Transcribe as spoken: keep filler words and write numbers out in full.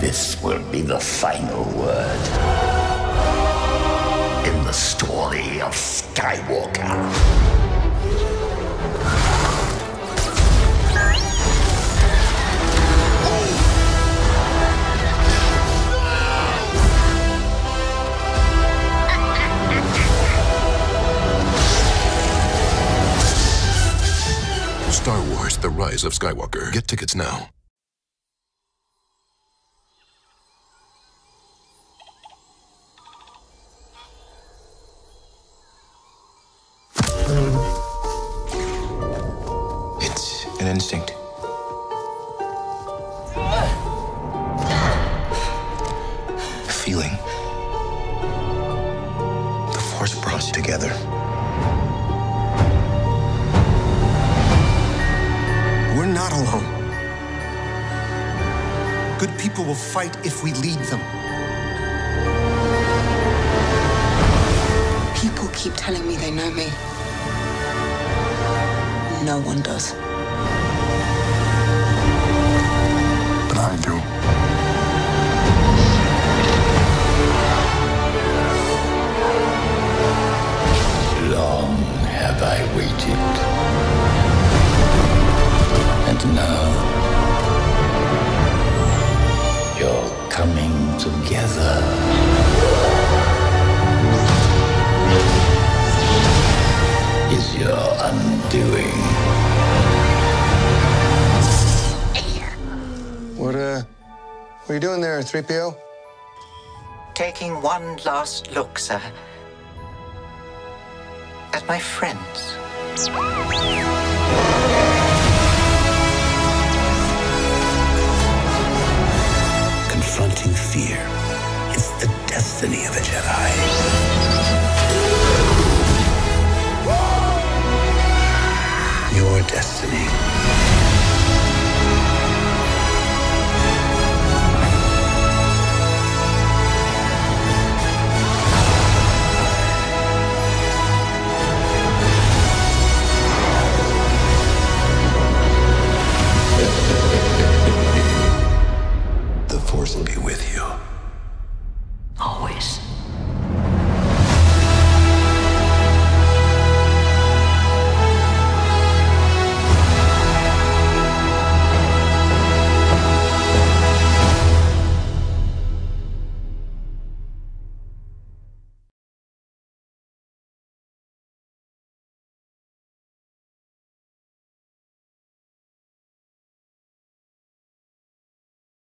this will be the final word in the story of Skywalker. Star Wars: The Rise of Skywalker. Get tickets now. It's an instinct. A feeling. The Force brought us together. We're not alone. Good people will fight if we lead them. People keep telling me they know me. No one does. But I do. Long have I waited. And now, you're coming together. Is your undoing. What, uh, what are you doing there, three P O? Taking one last look, sir, at my friends.